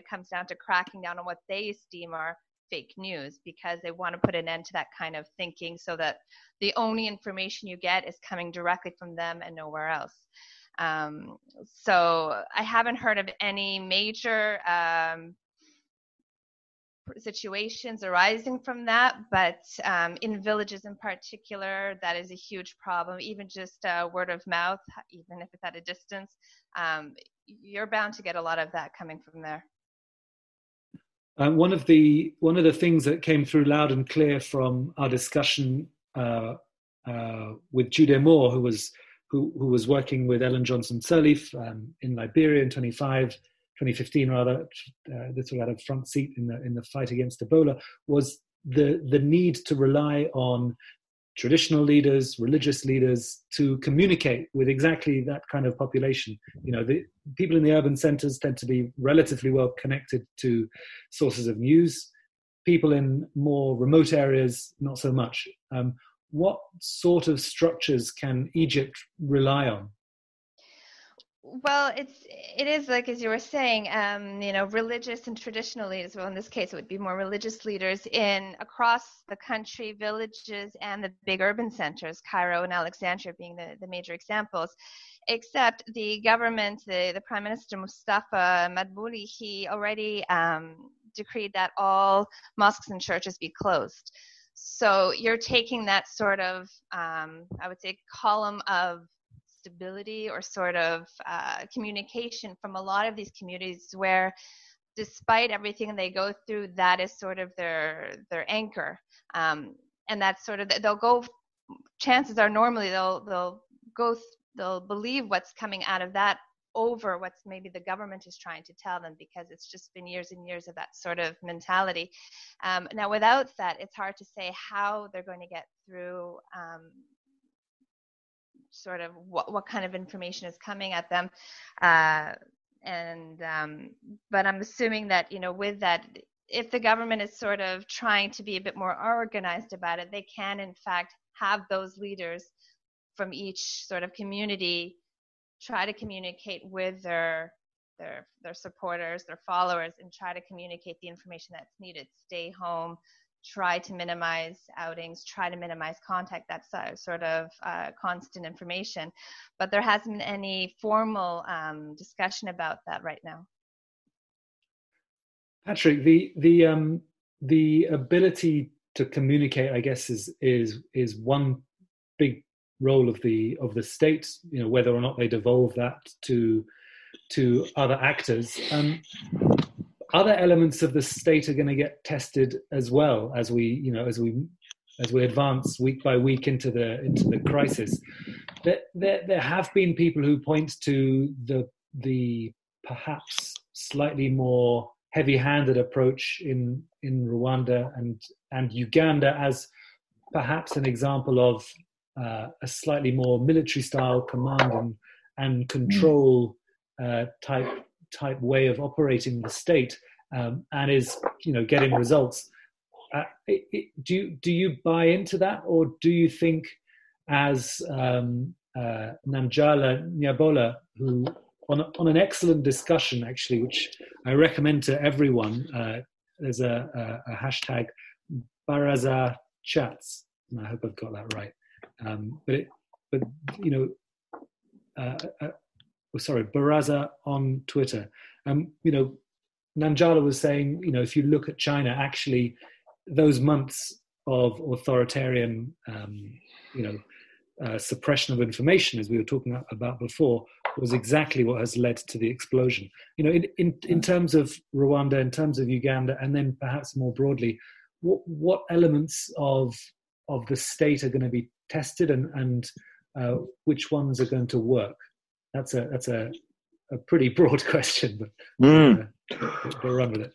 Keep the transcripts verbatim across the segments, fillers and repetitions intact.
it comes down to cracking down on what they esteem are fake news, because they want to put an end to that kind of thinking so that the only information you get is coming directly from them and nowhere else. Um, so I haven't heard of any major um, situations arising from that, but um, in villages in particular, that is a huge problem. Even just uh, word of mouth, even if it's at a distance, um, you're bound to get a lot of that coming from there. Um, one of the one of the things that came through loud and clear from our discussion uh, uh, with Jude Moore, who was who, who was working with Ellen Johnson Sirleaf um, in Liberia in twenty-five, twenty fifteen rather, uh, this was at a front seat in the in the fight against Ebola, was the the need to rely on traditional leaders, religious leaders, to communicate with exactly that kind of population. You know, the people in the urban centers tend to be relatively well connected to sources of news. People in more remote areas, not so much. Um, what sort of structures can Egypt rely on? Well, it's it is like, as you were saying, um, you know, religious and traditional leaders. Well, in this case, it would be more religious leaders in across the country, villages, and the big urban centers, Cairo and Alexandria being the, the major examples. Except the government, the, the Prime Minister Mustafa Madbouly, he already um, decreed that all mosques and churches be closed. So you're taking that sort of, um, I would say, column of stability or sort of uh, communication from a lot of these communities where, despite everything they go through, that is sort of their their anchor. Um, and that's sort of, they'll go, chances are normally they'll, they'll go, they'll believe what's coming out of that over what's maybe the government is trying to tell them, because it's just been years and years of that sort of mentality. Um, now, without that, it's hard to say how they're going to get through um, sort of what, what kind of information is coming at them. Uh, and, um, but I'm assuming that, you know, with that, if the government is sort of trying to be a bit more organized about it, they can in fact have those leaders from each sort of community try to communicate with their, their, their supporters, their followers, and try to communicate the information that's needed. Stay home, try to minimize outings, try to minimize contact, that sort of uh, constant information. But there hasn't been any formal um, discussion about that right now. Patrick, the the um, the ability to communicate, I guess, is is is one big role of the of the state. You know, whether or not they devolve that to to other actors. Um, Other elements of the state are going to get tested as well as we, you know, as we, as we advance week by week into the into the crisis. There, there, there have been people who point to the the perhaps slightly more heavy-handed approach in in Rwanda and and Uganda as perhaps an example of uh, a slightly more military-style command and and control uh, type. type way of operating the state, um, and is, you know, getting results. Uh, it, it, do you, do you buy into that, or do you think, as um, uh, Nanjala Nyabola, who on on an excellent discussion actually, which I recommend to everyone, uh, there's a, a, a hashtag Baraza Chats, and I hope I've got that right. Um, but it, but you know. Uh, uh, Oh, sorry, Baraza on Twitter. Um, you know, Nanjala was saying, you know, if you look at China, actually, those months of authoritarian, um, you know, uh, suppression of information, as we were talking about before, was exactly what has led to the explosion. You know, in in, in terms of Rwanda, in terms of Uganda, and then perhaps more broadly, what, what elements of of the state are going to be tested, and and uh, which ones are going to work? That's a that's a, a pretty broad question, but mm. uh, we'll run with it.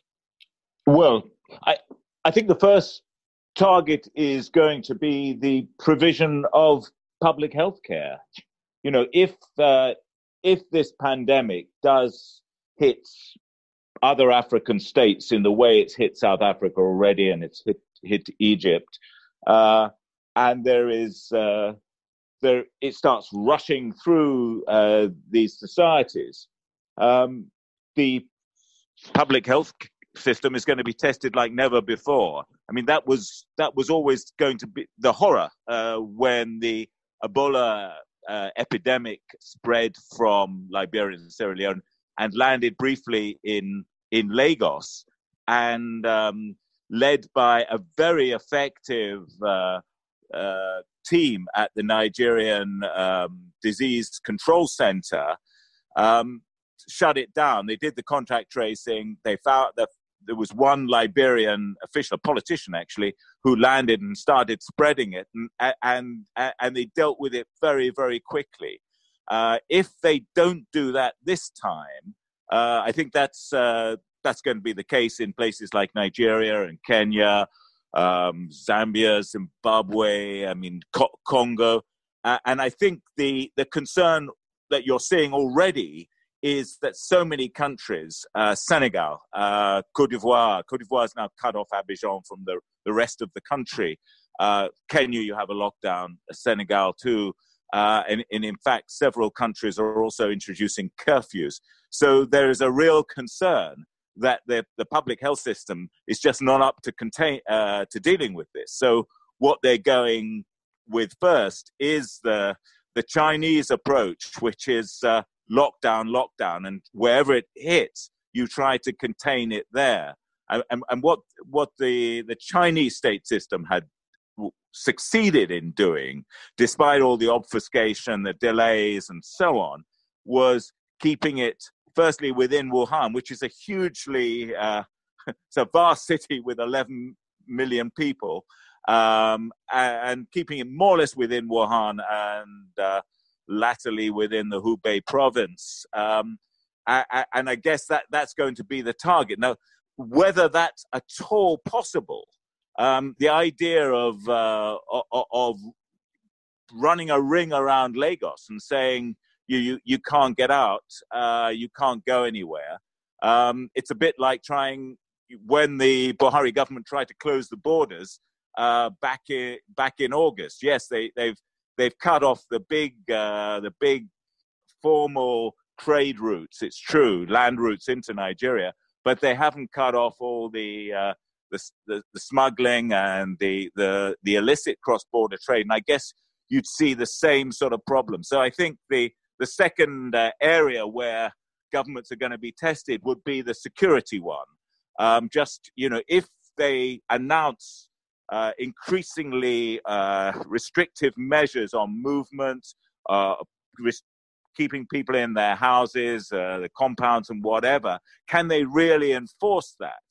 Well, I I think the first target is going to be the provision of public health care. You know, if uh, if this pandemic does hit other African states in the way it's hit South Africa already, and it's hit hit Egypt, uh, and there is. Uh, There, it starts rushing through uh, these societies. Um, the public health system is going to be tested like never before. I mean, that was that was always going to be the horror uh, when the Ebola uh, epidemic spread from Liberia and Sierra Leone and landed briefly in in Lagos, and um, led by a very effective uh, uh, team at the Nigerian um, Disease Control Center, um, shut it down. They did the contact tracing. They found that there was one Liberian official, politician actually, who landed and started spreading it, and and, and they dealt with it very, very quickly. Uh, if they don't do that this time, uh, I think that's uh, that's going to be the case in places like Nigeria and Kenya, um, Zambia, Zimbabwe, I mean, Co- Congo. Uh, and I think the, the concern that you're seeing already is that so many countries, uh, Senegal, uh, Côte d'Ivoire, Côte d'Ivoire is now cut off Abidjan from the, the rest of the country. Uh, Kenya, you have a lockdown, Senegal too. Uh, and, and in fact, several countries are also introducing curfews. So there is a real concern that the, the public health system is just not up to contain uh, to dealing with this. So what they're going with first is the the Chinese approach, which is uh, lockdown, lockdown, and wherever it hits, you try to contain it there. And, and, and what what the, the Chinese state system had w- succeeded in doing, despite all the obfuscation, the delays, and so on, was keeping it firstly within Wuhan, which is a hugely, uh, it's a vast city with eleven million people, um, and keeping it more or less within Wuhan and uh, latterly within the Hubei province, um, I, I, and I guess that that's going to be the target. Now, whether that's at all possible, um, the idea of uh, of, of running a ring around Lagos and saying you you, you can't get out, uh, you can't go anywhere, um, it's a bit like trying when the Buhari government tried to close the borders uh, back in back in August. Yes, they they've. They've cut off the big, uh, the big formal trade routes. It's true, land routes into Nigeria, but they haven't cut off all the uh, the, the, the smuggling and the, the the illicit cross-border trade. And I guess you'd see the same sort of problem. So I think the the second uh, area where governments are going to be tested would be the security one. Um, just you know, if they announce Uh, increasingly uh, restrictive measures on movement, uh, res- keeping people in their houses, uh, the compounds and whatever, can they really enforce that?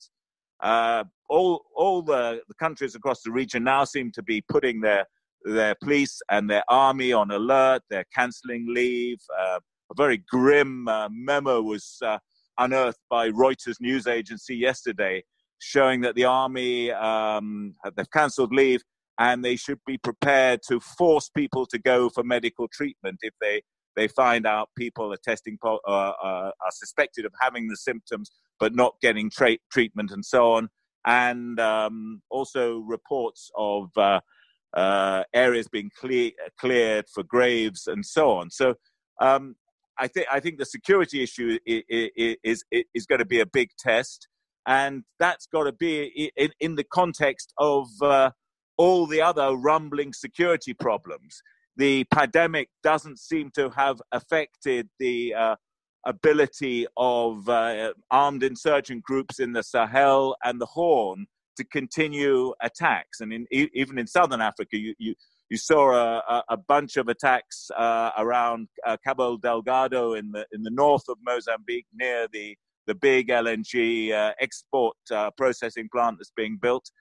Uh, all all the, the countries across the region now seem to be putting their, their police and their army on alert. They're cancelling leave. Uh, a very grim uh, memo was uh, unearthed by Reuters news agency yesterday, showing that the army, um, they've cancelled leave and they should be prepared to force people to go for medical treatment if they, they find out people are testing, uh, uh, are suspected of having the symptoms but not getting tra- treatment and so on. And um, also reports of uh, uh, areas being cle- cleared for graves and so on. So um, I, th- I think the security issue is, is, is going to be a big test. And that's got to be in, in the context of uh, all the other rumbling security problems. The pandemic doesn't seem to have affected the uh, ability of uh, armed insurgent groups in the Sahel and the Horn to continue attacks. And in, e- even in southern Africa, you, you, you saw a, a bunch of attacks uh, around uh, Cabo Delgado in the in the north of Mozambique near the the big L N G uh, export uh, processing plant that's being built.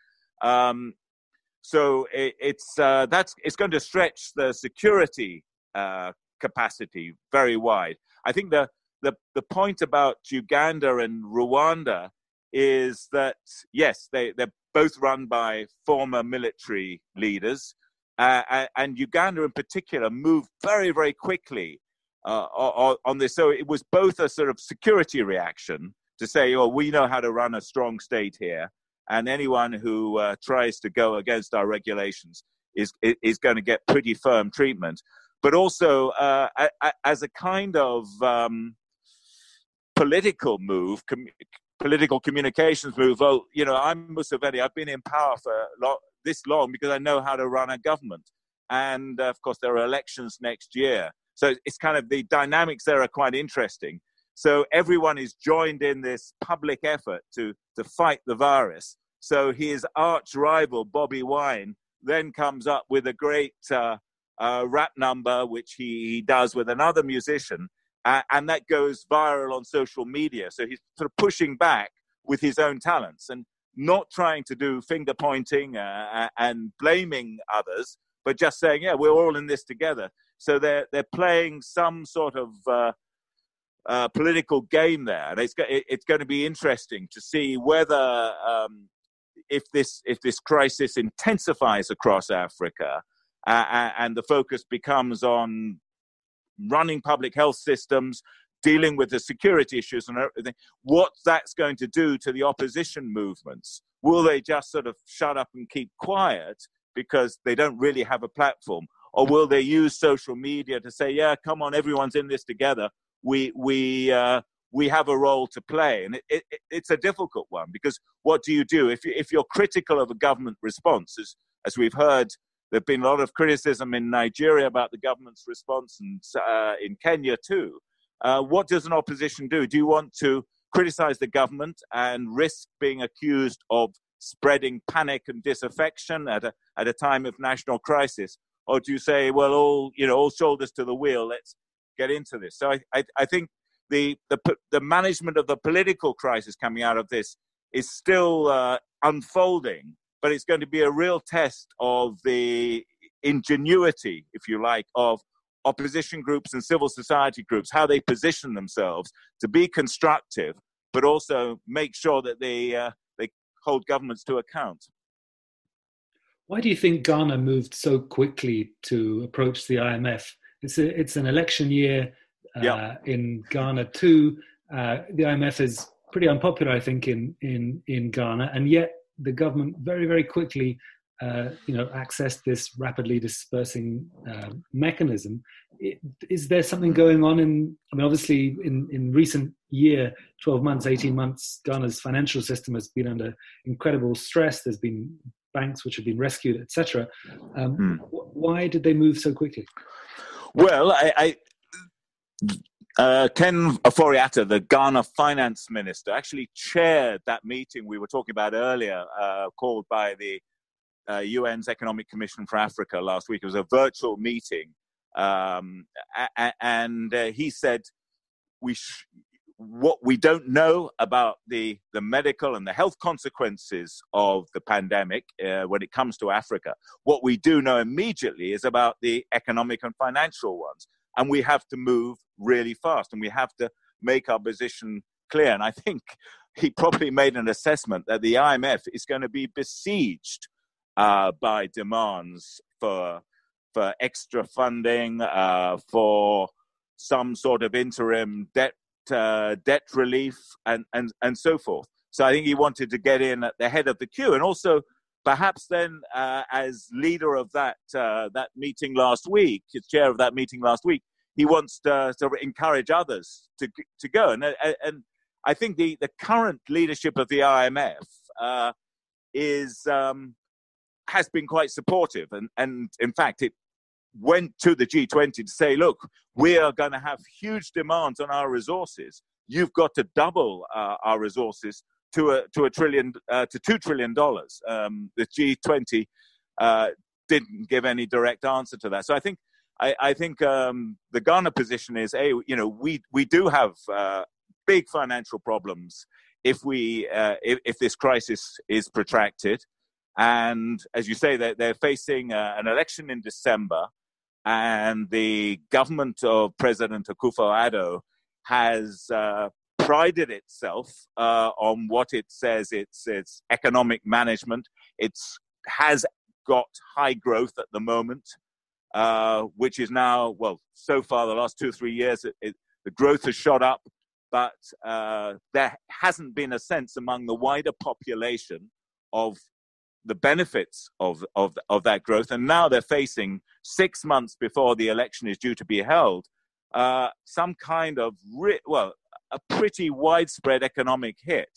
Um, so it, it's uh, that's it's going to stretch the security uh, capacity very wide. I think the, the the point about Uganda and Rwanda is that, yes, they, they're both run by former military leaders. Uh, and Uganda in particular moved very, very quickly Uh, on, on this. So it was both a sort of security reaction to say, oh, we know how to run a strong state here, and anyone who uh, tries to go against our regulations is is going to get pretty firm treatment. But also uh, as a kind of um, political move, com- political communications move. Well, you know, I'm Museveni. I've been in power for lo- this long because I know how to run a government. And, uh, of course, there are elections next year. So it's kind of the dynamics there are quite interesting. So everyone is joined in this public effort to, to fight the virus. So his arch rival, Bobby Wine, then comes up with a great uh, uh, rap number, which he, he does with another musician. Uh, and that goes viral on social media. So he's sort of pushing back with his own talents and not trying to do finger pointing uh, and blaming others, but just saying, yeah, we're all in this together. So they're they're playing some sort of uh, uh, political game there, and it's go- it's going to be interesting to see whether um, if this if this crisis intensifies across Africa uh, and the focus becomes on running public health systems, dealing with the security issues and everything, what that's going to do to the opposition movements. Will they just sort of shut up and keep quiet because they don't really have a platform? Or will they use social media to say, yeah, come on, everyone's in this together. We we uh, we have a role to play. And it, it, it's a difficult one, because what do you do? If, you, if you're critical of a government response, as, as we've heard, there have been a lot of criticism in Nigeria about the government's response, and uh, in Kenya too. Uh, what does an opposition do? Do you want to criticize the government and risk being accused of spreading panic and disaffection at a, at a time of national crisis? Or do you say, well, all you know, all shoulders to the wheel, let's get into this? So I, I, I think the, the the management of the political crisis coming out of this is still uh, unfolding, but it's going to be a real test of the ingenuity, if you like, of opposition groups and civil society groups, how they position themselves to be constructive, but also make sure that they uh, they hold governments to account. Why do you think Ghana moved so quickly to approach the I M F? It's a, it's an election year uh, yeah. in Ghana too. Uh, the I M F is pretty unpopular, I think, in, in, in Ghana, and yet the government very, very quickly, uh, you know, accessed this rapidly dispersing uh, mechanism. It, is there something going on in? I mean, obviously, in, in recent year, twelve months, eighteen months, Ghana's financial system has been under incredible stress. There's been banks which have been rescued, et cetera. Um, hmm. Why did they move so quickly? Well, I, I, uh, Ken Aforiata, the Ghana finance minister, actually chaired that meeting we were talking about earlier, uh, called by the uh, U N's Economic Commission for Africa last week. It was a virtual meeting, um, a- and uh, he said we. Sh- What we don't know about the, the medical and the health consequences of the pandemic uh, when it comes to Africa, what we do know immediately is about the economic and financial ones. And we have to move really fast, and we have to make our position clear. And I think he probably made an assessment that the I M F is going to be besieged uh, by demands for, for extra funding, uh, for some sort of interim debt Uh, debt relief and, and, and so forth. So I think he wanted to get in at the head of the queue, and also perhaps then uh, as leader of that uh, that meeting last week, as chair of that meeting last week, he wants to uh, sort of encourage others to to go. And and I think the, the current leadership of the I M F uh, is um, has been quite supportive, and and in fact it went to the G twenty to say, look, we are going to have huge demands on our resources. You've got to double uh, our resources to a to a trillion uh, to two trillion dollars. Um, the G twenty uh, didn't give any direct answer to that. So I think I, I think um, the Ghana position is, hey, you know, we we do have uh, big financial problems if we uh, if, if this crisis is protracted, and as you say, they're, they're facing uh, an election in December. And the government of President Akufo Addo has uh, prided itself uh, on what it says it's its economic management. It's has got high growth at the moment, uh, which is now, well, so far the last two or three years, it, it, the growth has shot up, but uh, there hasn't been a sense among the wider population of the benefits of, of of that growth. And now they're facing, six months before the election is due to be held, uh, some kind of, re well, a pretty widespread economic hit.